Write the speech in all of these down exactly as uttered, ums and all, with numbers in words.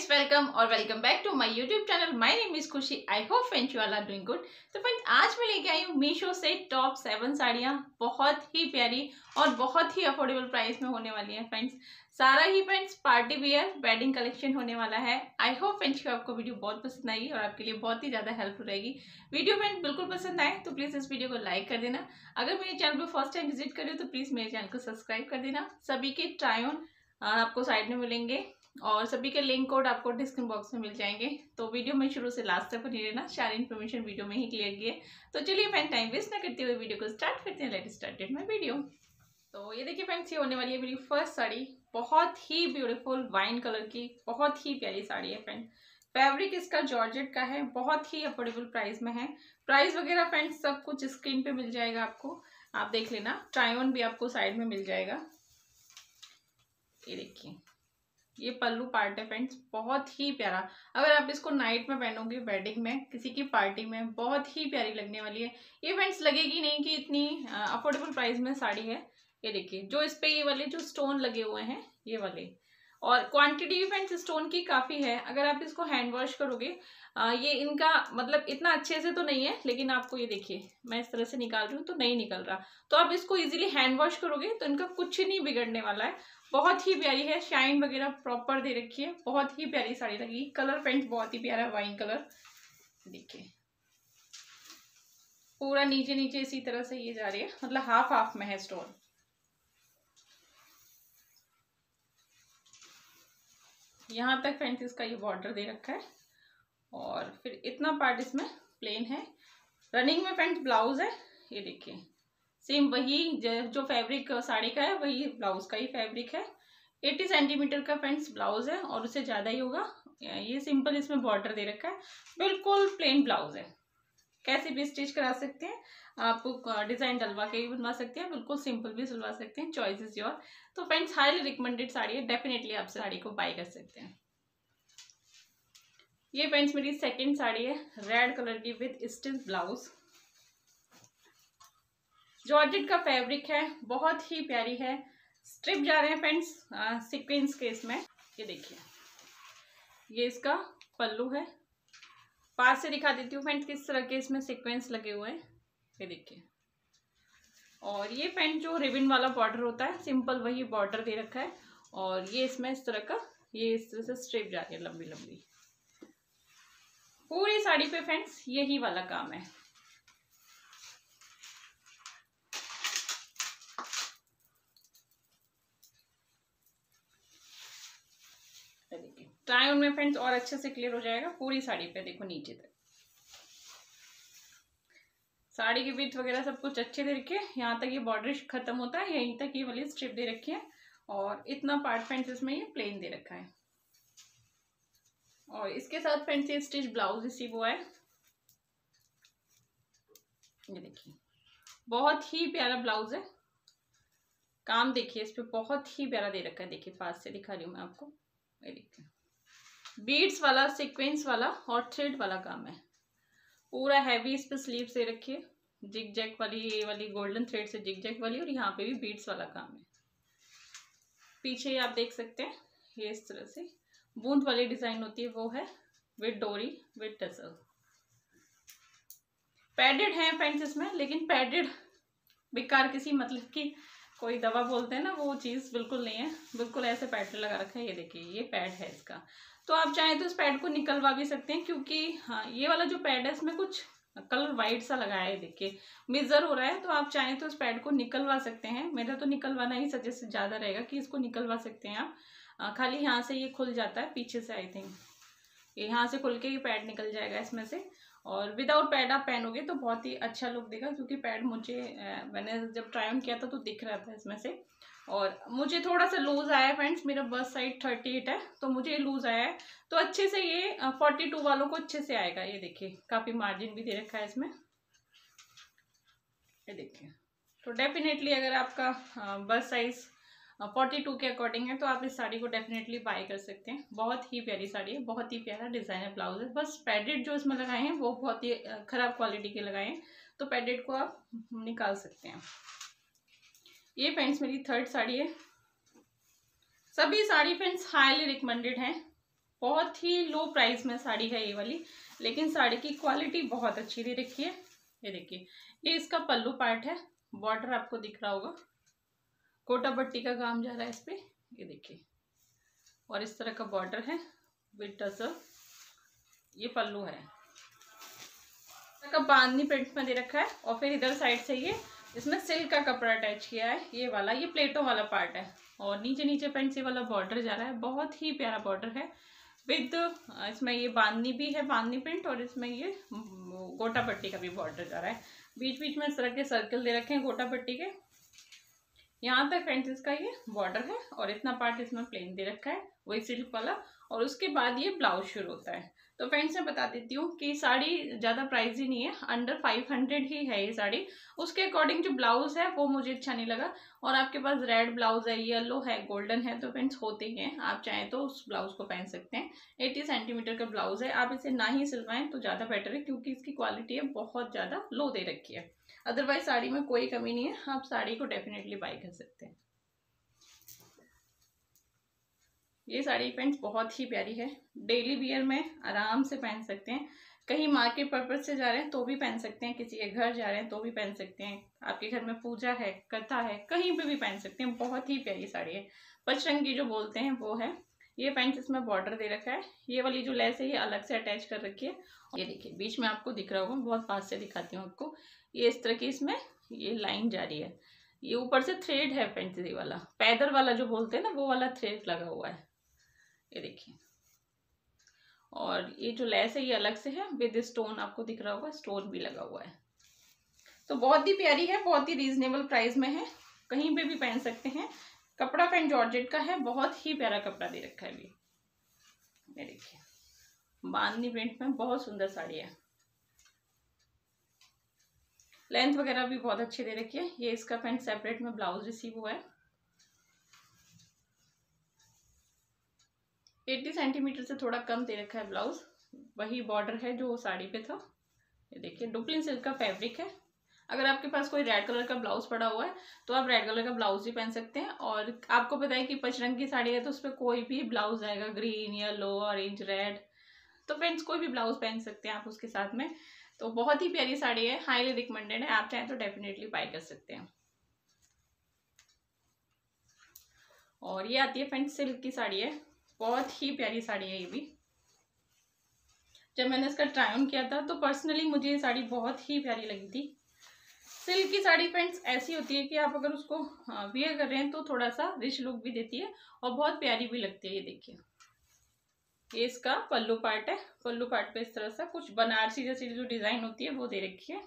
Friends welcome और welcome back to my YouTube channel. My name is Khushi. I hope friends you all are doing good. तो friends आज मैं लेके आई हूँ मीशो से टॉप सेवन साड़ियाँ, बहुत ही प्यारी और बहुत ही अफोर्डेबल प्राइस में होने वाली है। फ्रेंड्स सारा ही friends party wear wedding collection होने वाला है। आई होप फ्रेंड्स कि आपको वीडियो बहुत पसंद आएगी और आपके लिए बहुत ही ज़्यादा हेल्पफुल रहेगी। वीडियो फ्रेंड्स बिल्कुल पसंद आए तो प्लीज़ इस वीडियो को लाइक कर देना। अगर मेरे चैनल पर फर्स्ट टाइम विजिट करें तो प्लीज़ मेरे चैनल को सब्सक्राइब कर देना। सभी के ट्राई ऑन आपको साइड में मिलेंगे और सभी के लिंक कोड आपको डिस्क्रिप्शन बॉक्स में मिल जाएंगे। तो वीडियो में शुरू से लास्ट तक बने रहना, सारी इन्फॉर्मेशन वीडियो में ही क्लियर की है। तो चलिए फ्रेंड टाइम वेस्ट ना करते हुए वीडियो को स्टार्ट करते हैं। Let's started my video. तो ये देखिए फ्रेंड्स, ये होने वाली है मेरी फर्स्ट साड़ी, बहुत ही ब्यूटीफुल वाइन कलर की बहुत ही प्यारी साड़ी है। फ्रेंड फैब्रिक इसका जॉर्जेट का है, बहुत ही अफोर्डेबल प्राइस में है। प्राइस वगैरह फ्रेंड्स सब कुछ स्क्रीन पर मिल जाएगा आपको, आप देख लेना। ट्राई ऑन भी आपको साइड में मिल जाएगा। ये देखिए, ये पल्लू पार्ट है फ्रेंड्स, बहुत ही प्यारा। अगर आप इसको नाइट में पहनोगे, वेडिंग में, किसी की पार्टी में, बहुत ही प्यारी लगने वाली है। ये फ्रेंड्स लगेगी नहीं कि इतनी अफोर्डेबल प्राइस में साड़ी है। ये देखिए जो इस पे ये वाले जो स्टोन लगे हुए हैं, ये वाले, और क्वांटिटी फ्रेंड्स स्टोन की काफ़ी है। अगर आप इसको हैंड वॉश करोगे, आ, ये इनका मतलब इतना अच्छे से तो नहीं है, लेकिन आपको ये देखिए मैं इस तरह से निकाल रही हूँ तो नहीं निकल रहा, तो आप इसको इजीली हैंड वॉश करोगे तो इनका कुछ नहीं बिगड़ने वाला है। बहुत ही प्यारी है, शाइन वगैरह प्रॉपर दे रखी है, बहुत ही प्यारी साड़ी लगी। कलर फ्रेंड्स बहुत ही प्यारा है, वाइन कलर। देखिए पूरा नीचे नीचे इसी तरह से ये जा रही है, मतलब हाफ हाफ में है स्टोन। यहाँ तक फ्रेंड्स इसका ये बॉर्डर दे रखा है और फिर इतना पार्ट इसमें प्लेन है। रनिंग में फ्रेंड्स ब्लाउज है, ये देखिए सेम वही जो फैब्रिक साड़ी का है वही ब्लाउज का ही फैब्रिक है। अस्सी सेंटीमीटर का फ्रेंड्स ब्लाउज है और उससे ज़्यादा ही होगा। ये सिंपल इसमें बॉर्डर दे रखा है, बिल्कुल प्लेन ब्लाउज है। कैसे भी स्टिच करा सकते हैं आप, डिज़ाइन डलवा के भी बनवा सकते हैं, बिल्कुल सिंपल भी सिलवा सकते हैं। Choice is your. तो फ्रेंड्स हाईली रिकमेंडेड साड़ी है, डेफिनेटली आप साड़ी को बाय कर सकते हैं। ये फ्रेंड्स मेरी सेकंड साड़ी है, रेड कलर की विद स्टिच ब्लाउज। जॉर्जेट का फैब्रिक है, बहुत ही प्यारी है। स्ट्रिप जा रहे हैं फ्रेंड्स सिक्वेंस के इसमें। ये देखिए ये इसका पल्लू है, पास से दिखा देती हूँ फ्रेंड्स किस तरह के इसमें सीक्वेंस लगे हुए हैं। ये देखिए, और ये फ्रेंड्स जो रिबन वाला बॉर्डर होता है सिंपल वही बॉर्डर दे रखा है, और ये इसमें इस तरह का ये इस तरह से स्ट्रिप जा रही है लंबी लंबी पूरी साड़ी पे। फ्रेंड्स यही वाला काम है। ट्राई ऑन में फ्रेंड्स और अच्छे से क्लियर हो जाएगा पूरी साड़ी पे। देखो नीचे तक साड़ी की विड्थ वगैरह सब कुछ अच्छे दे रखी है। यहाँ तक ये बॉर्डर खत्म होता है, यहीं तक ये वाली स्ट्रिप दे रखी है और इतना पार्ट फ्रेंड्स इसमें ये प्लेन दे रखा है। और इसके साथ फ्रेंड्स ये स्टिच ब्लाउज इसी वो है। ये देखिए बहुत ही प्यारा ब्लाउज है, काम देखिए इस पर बहुत ही प्यारा दे रखा है। देखिए पास से दिखा रही हूँ मैं आपको, ये देखिए बीड्स वाला सीक्वेंस वाला और थ्रेड वाला काम है पूरा हैवी। इस पे स्लीव्स दे रखिए, जिग जैक वाली, ये वाली गोल्डन थ्रेड से जिग जैक वाली, और यहाँ पे भी बीड्स वाला काम है। पीछे आप देख सकते हैं ये इस तरह से बूंद वाली डिजाइन होती है वो है, विद डोरी विद टसल। पैडेड है फ्रेंड्स इसमें, लेकिन पैडेड बेकार किसी मतलब की कोई दवा बोलते हैं ना, वो चीज़ बिल्कुल नहीं है। बिल्कुल ऐसे पैड लगा रखा है। ये देखिए ये पैड है इसका, तो आप चाहें तो इस पैड को निकलवा भी सकते हैं, क्योंकि हाँ ये वाला जो पैड है इसमें कुछ कलर वाइट सा लगाया है। देखिए मिजर हो रहा है, तो आप चाहें तो इस पैड को निकलवा सकते हैं। मेरा तो निकलवाना ही सजेस्ट ज़्यादा रहेगा कि इसको निकलवा सकते हैं आप। खाली यहाँ से ये खुल जाता है पीछे से, आई थिंक यहाँ से खुल के ये पैड निकल जाएगा इसमें से। और विदाउट पैड आप पहनोगे तो बहुत ही अच्छा लुक देगा, क्योंकि पैड मुझे मैंने जब ट्राई ऑन किया था तो दिख रहा था इसमें से। और मुझे थोड़ा सा लूज़ आया है फ्रेंड्स, मेरा बस्ट साइड अड़तीस है तो मुझे लूज़ आया है, तो अच्छे से ये बयालीस वालों को अच्छे से आएगा। ये देखिए काफ़ी मार्जिन भी दे रखा है इसमें, ये देखिए। तो डेफिनेटली अगर आपका बस्ट साइज़ बयालीस के अकॉर्डिंग है तो आप इस साड़ी को डेफिनेटली बाय कर सकते हैं। बहुत ही प्यारी साड़ी है, बहुत ही प्यारा डिज़ाइनर ब्लाउज है। बस पैडेड जो इसमें लगाए हैं वो बहुत ही ख़राब क्वालिटी के लगाए हैं, तो पैडेड को आप निकाल सकते हैं। ये फ्रेंड्स मेरी थर्ड साड़ी है। सभी साड़ी फ्रेंड्स हाईली रिकमेंडेड हैं, बहुत ही लो प्राइस में साड़ी है ये वाली, लेकिन साड़ी की क्वालिटी बहुत अच्छी थी। देखिए ये देखिए ये इसका पल्लू पार्ट है, बॉर्डर आपको दिख रहा होगा, कोटा पट्टी का काम जा रहा है इस पर, ये देखिए, और इस तरह का बॉर्डर है विद टसल, ये पल्लू है। बांधनी प्रिंट में दे रखा है और फिर इधर साइड से ये इसमें सिल्क का कपड़ा अटैच किया है, ये वाला, ये प्लेटों वाला पार्ट है, और नीचे नीचे पेंट से वाला बॉर्डर जा रहा है, बहुत ही प्यारा बॉर्डर है विद इसमें ये बांधनी भी है, बांधनी प्रिंट, और इसमें ये गोटा पट्टी का भी बॉर्डर जा रहा है। बीच बीच में इस तरह के सर्कल दे रखे हैं गोटा पट्टी के, यहाँ तक फ्रेंड्स इसका ये बॉर्डर है, और इतना पार्ट इसमें प्लेन दे रखा है वही सिल्क वाला, और उसके बाद ये ब्लाउज शुरू होता है। तो फ्रेंड्स मैं बता देती हूँ कि साड़ी ज़्यादा प्राइस ही नहीं है, अंडर फाइव हंड्रेड ही है ये साड़ी। उसके अकॉर्डिंग जो ब्लाउज़ है वो मुझे अच्छा नहीं लगा, और आपके पास रेड ब्लाउज़ है, येलो है, गोल्डन है, तो फ्रेंड्स होते ही हैं, आप चाहें तो उस ब्लाउज़ को पहन सकते हैं। अस्सी सेंटीमीटर का ब्लाउज़ है, आप इसे ना ही सिलवाएं तो ज़्यादा बेटर है, क्योंकि इसकी क्वालिटी है बहुत ज़्यादा लो दे रखी है। अदरवाइज साड़ी में कोई कमी नहीं है, आप साड़ी को डेफिनेटली बाय कर सकते हैं। ये साड़ी फ्रेंड्स बहुत ही प्यारी है, डेली वियर में आराम से पहन सकते हैं, कहीं मार्केट पर्पज से जा रहे हैं तो भी पहन सकते हैं, किसी के घर जा रहे हैं तो भी पहन सकते हैं, आपके घर में पूजा है, कथा है, कहीं पे भी पहन सकते हैं। बहुत ही प्यारी साड़ी है, पचरंगी जो बोलते हैं वो है ये। फ्रेंड्स इसमें बॉर्डर दे रखा है, ये वाली जो लेस है ये अलग से अटैच कर रखी है, ये देखिए बीच में आपको दिख रहा होगा, बहुत पास से दिखाती हूँ आपको, ये इस तरह की इसमें ये लाइन जा रही है, ये ऊपर से थ्रेड है फ्रेंड्स, ये वाला पैदल वाला जो बोलते हैं ना वो वाला थ्रेड लगा हुआ है, ये देखिए, और ये जो लेस है ये अलग से है विद स्टोन, आपको दिख रहा होगा स्टोन भी लगा हुआ है। तो बहुत ही प्यारी है, बहुत ही रीजनेबल प्राइस में है, कहीं पे भी पहन सकते हैं। कपड़ा फ्रेंड जॉर्जेट का है, बहुत ही प्यारा कपड़ा दे रखा है भी, ये देखिए बांधनी प्रिंट में बहुत सुंदर साड़ी है, लेंथ वगैरह भी बहुत अच्छी दे रखी है। ये इसका फ्रेंड सेपरेट में ब्लाउज रिसीव हुआ है। अस्सी सेंटीमीटर से थोड़ा कम दे रखा है ब्लाउज, वही बॉर्डर है जो साड़ी पे था, ये देखिए डुप्लिन सिल्क का फैब्रिक है। अगर आपके पास कोई रेड कलर का ब्लाउज पड़ा हुआ है तो आप रेड कलर का ब्लाउज ही पहन सकते हैं, और आपको पता है कि पचरंग की साड़ी है तो उस पर कोई भी ब्लाउज आएगा, ग्रीन, येलो, ऑरेंज, रेड, तो फ्रेंड्स कोई भी ब्लाउज पहन सकते हैं आप उसके साथ में। तो बहुत ही प्यारी साड़ी है, हाईली रिकमेंडेड है, आप चाहें तो डेफिनेटली बाय कर सकते हैं। और ये आती है फ्रेंड्स सिल्क की साड़ी है, बहुत ही प्यारी साड़ी है ये भी। जब मैंने इसका ट्राई ऑन किया था तो पर्सनली मुझे ये साड़ी बहुत ही प्यारी लगी थी। सिल्क की साड़ी फ्रेंड्स ऐसी होती है कि आप अगर उसको वियर कर रहे हैं तो थोड़ा सा रिच लुक भी देती है और बहुत प्यारी भी लगती है। ये देखिए ये इसका पल्लू पार्ट है, पल्लू पार्ट पे इस तरह से कुछ बनारसी जैसी जो डिजाइन होती है वो दे रखी है,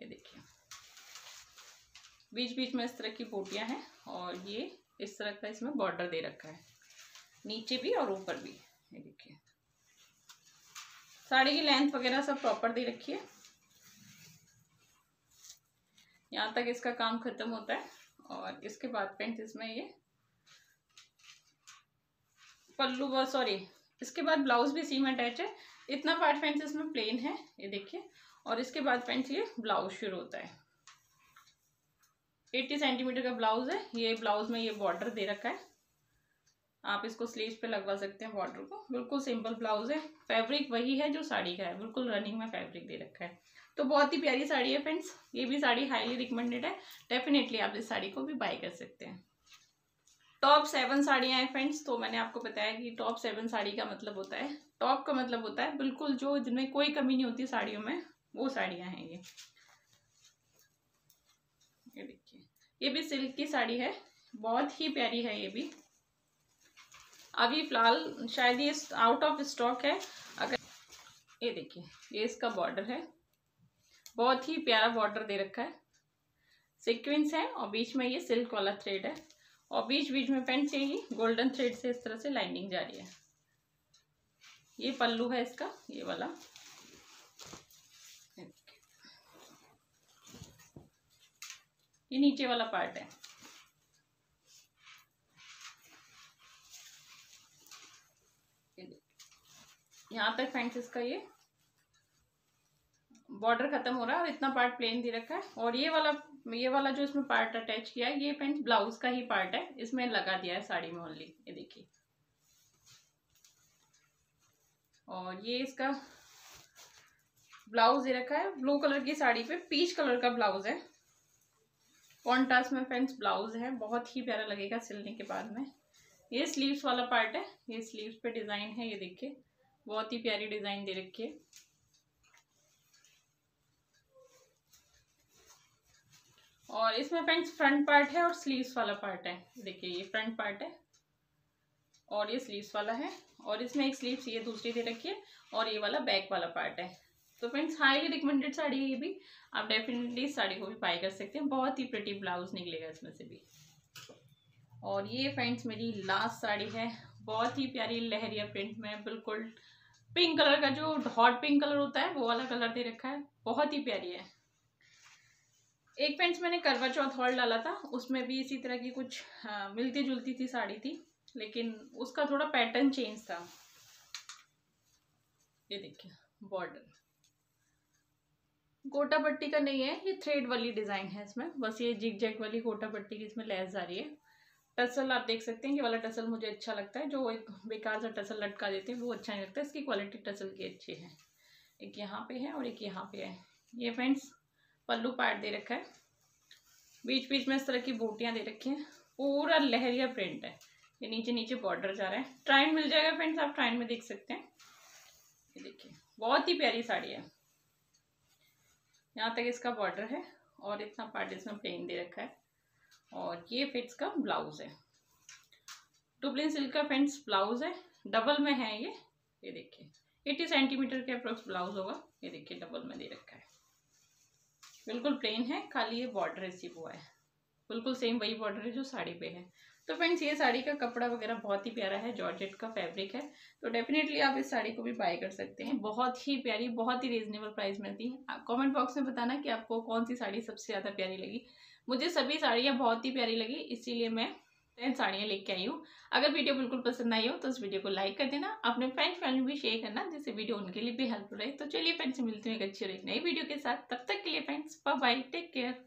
ये देखिए बीच बीच में इस तरह की बोटियां हैं, और ये इस तरह का इसमें बॉर्डर दे रखा है नीचे भी और ऊपर भी, ये देखिए। साड़ी की लेंथ वगैरह सब प्रॉपर दे रखी है, यहाँ तक इसका काम खत्म होता है, और इसके बाद फ्रेंड्स इसमें ये पल्लू व सॉरी इसके बाद ब्लाउज भी सीम अटैच है, इतना पार्ट फ्रेंड्स इसमें प्लेन है, ये देखिए, और इसके बाद फ्रेंड्स ये ब्लाउज शुरू होता है। अस्सी सेंटीमीटर का ब्लाउज है, ये ब्लाउज में ये बॉर्डर दे रखा है, आप इसको स्लीव्स पे लगवा सकते हैं बॉर्डर को, बिल्कुल सिंपल ब्लाउज है, फैब्रिक वही है जो साड़ी का है, बिल्कुल रनिंग में फैब्रिक दे रखा है। तो बहुत ही प्यारी साड़ी है फ्रेंड्स, ये भी साड़ी हाईली रिकमेंडेड है, डेफिनेटली आप इस साड़ी को भी बाय कर सकते हैं। टॉप सेवन साड़ियाँ हैं फ्रेंड्स, तो मैंने आपको बताया कि टॉप सेवन साड़ी का मतलब होता है, टॉप का मतलब होता है बिल्कुल जो जिनमें कोई कमी नहीं होती साड़ियों में, वो साड़ियाँ हैं ये। ये देखिए ये भी सिल्क की साड़ी है, बहुत ही प्यारी है ये भी। अभी फिलहाल शायद ये आउट ऑफ स्टॉक है, अगर ये देखिए ये इसका बॉर्डर है, बहुत ही प्यारा बॉर्डर दे रखा है, सीक्वेंस है, और बीच में ये सिल्क वाला थ्रेड है, और बीच बीच में फ्रेंड्स यही गोल्डन थ्रेड से इस तरह से लाइनिंग जा रही है। ये पल्लू है इसका, ये वाला, ये नीचे वाला पार्ट है। यहाँ तक फ्रेंड्स इसका ये बॉर्डर खत्म हो रहा है, और इतना पार्ट प्लेन दे रखा है, और ये वाला ये वाला जो इसमें पार्ट अटैच किया है ये फ्रेंड्स ब्लाउज का ही पार्ट है, इसमें लगा दिया है साड़ी में ओनली, ये देखिए और ये इसका ब्लाउज ये रखा है ब्लू कलर की साड़ी पे, पीच कलर का ब्लाउज है, कॉन्ट्रास्ट में फ्रेंड्स ब्लाउज है, बहुत ही प्यारा लगेगा सिलने के बाद में। ये स्लीव्स वाला पार्ट है, ये स्लीव्स पे डिज़ाइन है, ये देखिए बहुत ही प्यारी डिज़ाइन दे रखी है। और इसमें फ्रेंड्स फ्रंट पार्ट है और स्लीव्स वाला पार्ट है, देखिए ये फ्रंट पार्ट है और ये स्लीव्स वाला है, और इसमें एक स्लीव्स ये दूसरी दे रखी है और ये वाला बैक वाला पार्ट है। तो फ्रेंड्स हाईली रिकमेंडेड साड़ी है ये भी, आप डेफिनेटली इस साड़ी को भी बाय कर सकते हैं, बहुत ही प्रिटी ब्लाउज निकलेगा इसमें से भी। और ये फ्रेंड्स मेरी लास्ट साड़ी है, बहुत ही प्यारी लहरिया प्रिंट में, बिल्कुल पिंक कलर का जो हॉट पिंक कलर होता है वो वाला कलर दे रखा है, बहुत ही प्यारी है। एक फ्रेंड्स मैंने करवा चौथ हॉल डाला था, उसमें भी इसी तरह की कुछ हाँ, मिलती जुलती थी साड़ी थी, लेकिन उसका थोड़ा पैटर्न चेंज था। ये देखिए बॉर्डर गोटा पट्टी का नहीं है, ये थ्रेड वाली डिज़ाइन है इसमें, बस ये जिग जैग वाली गोटा पट्टी की इसमें लेस जा रही है। टसल आप देख सकते हैं, ये वाला टसल मुझे अच्छा लगता है, जो एक बेकार सा टसल लटका देते हैं वो अच्छा नहीं लगता, इसकी क्वालिटी टसल की अच्छी है। एक यहाँ पे है और एक यहाँ पे है। ये फ्रेंड्स पल्लू पार्ट दे रखा है, बीच बीच में इस तरह की बूटियाँ दे रखी हैं, पूरा लहरिया प्रिंट है, ये नीचे नीचे बॉर्डर जा रहा है। ट्राइन मिल जाएगा फ्रेंड्स, आप ट्राइन में देख सकते हैं। ये देखिए बहुत ही प्यारी साड़ी है, यहाँ तक इसका बॉर्डर है और इतना पार्ट इसमें प्लेन दे रखा है। और ये फिट्स का ब्लाउज है, डुप्लिन सिल्क का फ्रेंड्स ब्लाउज है, डबल में है ये, ये देखिए एटी सेंटीमीटर के अप्रोक्स ब्लाउज होगा, ये देखिए डबल में दे रखा है, बिल्कुल प्लेन है, खाली ये बॉर्डर ऐसी हुआ है, बिल्कुल सेम वही बॉर्डर है जो साड़ी पे है। तो फ्रेंड्स ये साड़ी का कपड़ा वगैरह बहुत ही प्यारा है, जॉर्जेट का फैब्रिक है, तो डेफिनेटली आप इस साड़ी को भी बाय कर सकते हैं, बहुत ही प्यारी, बहुत ही रीजनेबल प्राइस मिलती है। आप कमेंट बॉक्स में बताना कि आपको कौन सी साड़ी सबसे ज़्यादा प्यारी लगी, मुझे सभी साड़ियाँ बहुत ही प्यारी लगी, इसीलिए मैं टेन साड़ियाँ लेके आई हूँ। अगर वीडियो बिल्कुल पसंद आई हो तो इस वीडियो को लाइक कर देना, अपने फ्रेंड्स फैमिली भी शेयर करना, जिससे वीडियो उनके लिए भी हेल्पफुल रहे। तो चलिए फ्रेंड्स मिलती हूँ एक अच्छी और एक नई वीडियो के साथ, तब तक के लिए friends bye bye, take care.